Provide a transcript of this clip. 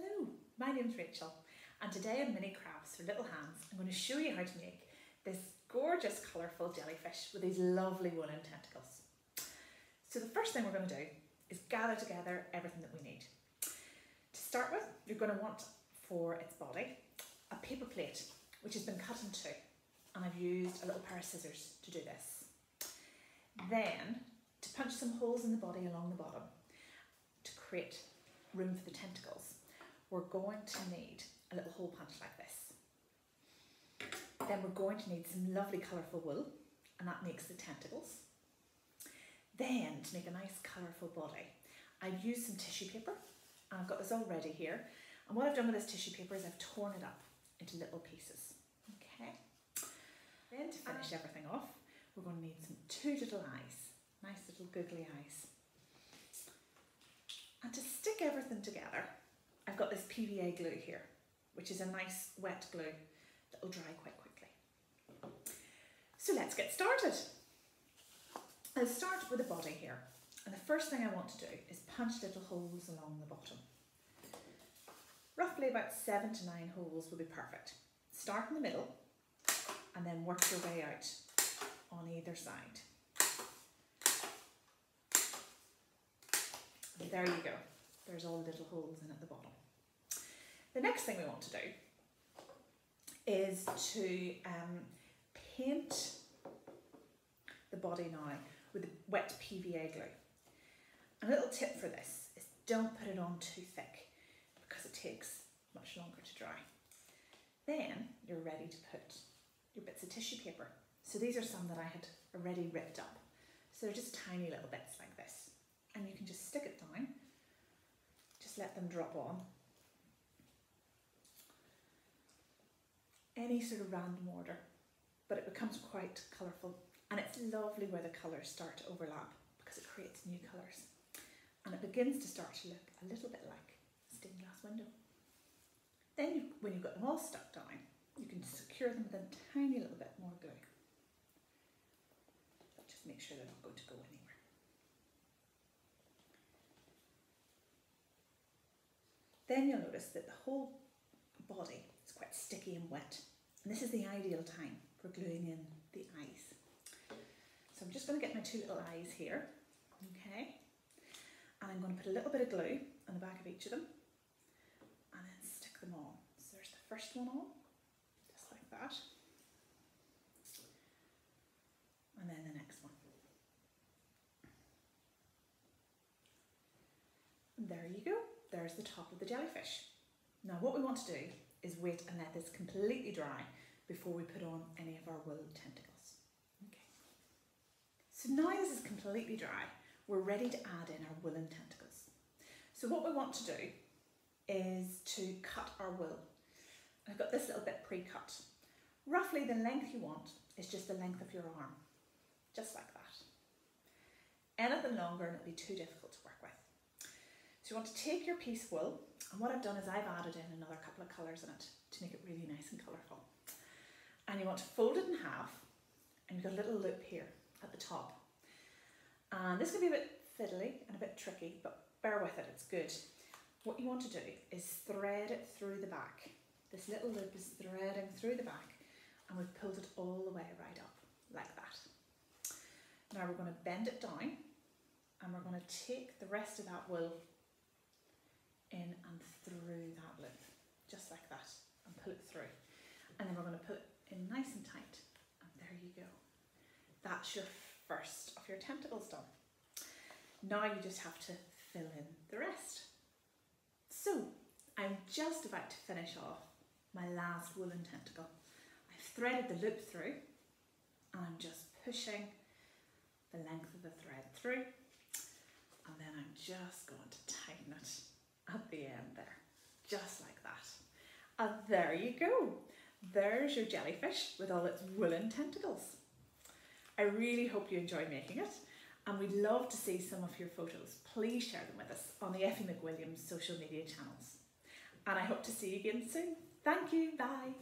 Hello, my name's Rachel and today on Mini Crafts for Little Hands I'm going to show you how to make this gorgeous colourful jellyfish with these lovely woolen tentacles. So the first thing we're going to do is gather together everything that we need. To start with, you're going to want for its body a paper plate which has been cut in two, and I've used a little pair of scissors to do this. Then to punch some holes in the body along the bottom to create room for the tentacles, we're going to need a little hole punch like this. Then we're going to need some lovely colourful wool, and that makes the tentacles. Then to make a nice colourful body, I've used some tissue paper, and I've got this all ready here. And what I've done with this tissue paper is I've torn it up into little pieces. Okay. Then to finish everything off, we're going to need some two little eyes, nice little googly eyes. And to stick everything together, I've got this PVA glue here, which is a nice wet glue that will dry quite quickly. So let's get started. I'll start with the body here. And the first thing I want to do is punch little holes along the bottom. Roughly about 7 to 9 holes will be perfect. Start in the middle and then work your way out on either side. And there you go. There's all the little holes in at the bottom. The next thing we want to do is to paint the body now with wet PVA glue. And a little tip for this is don't put it on too thick because it takes much longer to dry. Then you're ready to put your bits of tissue paper. So these are some that I had already ripped up. So they're just tiny little bits like this. And you can just stick it down, just let them drop on. Any sort of random order, but it becomes quite colourful, and it's lovely where the colours start to overlap because it creates new colours, and it begins to start to look a little bit like a stained glass window. Then when you've got them all stuck down, you can secure them with a tiny little bit more glue. Just make sure they're not going to go anywhere. Then you'll notice that the whole body is quite sticky and wet. And this is the ideal time for gluing in the eyes. So I'm just going to get my two little eyes here, okay? And I'm going to put a little bit of glue on the back of each of them and then stick them on. So there's the first one on, just like that. And then the next one. And there you go. There's the top of the jellyfish. Now what we want to do is wait and let this completely dry before we put on any of our wool tentacles. Okay. So now this is completely dry, we're ready to add in our woolen tentacles. So what we want to do is to cut our wool. I've got this little bit pre-cut. Roughly the length you want is just the length of your arm, just like that. Anything longer and it'll be too difficult to work with. So you want to take your piece of wool, and what I've done is I've added in another couple of colours in it to make it really nice and colourful. And you want to fold it in half, and you've got a little loop here at the top. And this can be a bit fiddly and a bit tricky, but bear with it, it's good. What you want to do is thread it through the back. This little loop is threading through the back, and we've pulled it all the way right up, like that. Now we're going to bend it down, and we're going to take the rest of that wool in and through that loop, just like that, and pull it through. And then we're going to put it in nice and tight, and there you go. That's your first of your tentacles done. Now you just have to fill in the rest. So I'm just about to finish off my last woolen tentacle. I've threaded the loop through, and I'm just pushing the length of the thread through, and then I'm just going to tighten it at the end there, just like that. And there you go. There's your jellyfish with all its woolen tentacles. I really hope you enjoy making it, and we'd love to see some of your photos. Please share them with us on the F.E. McWilliam social media channels. And I hope to see you again soon. Thank you, bye.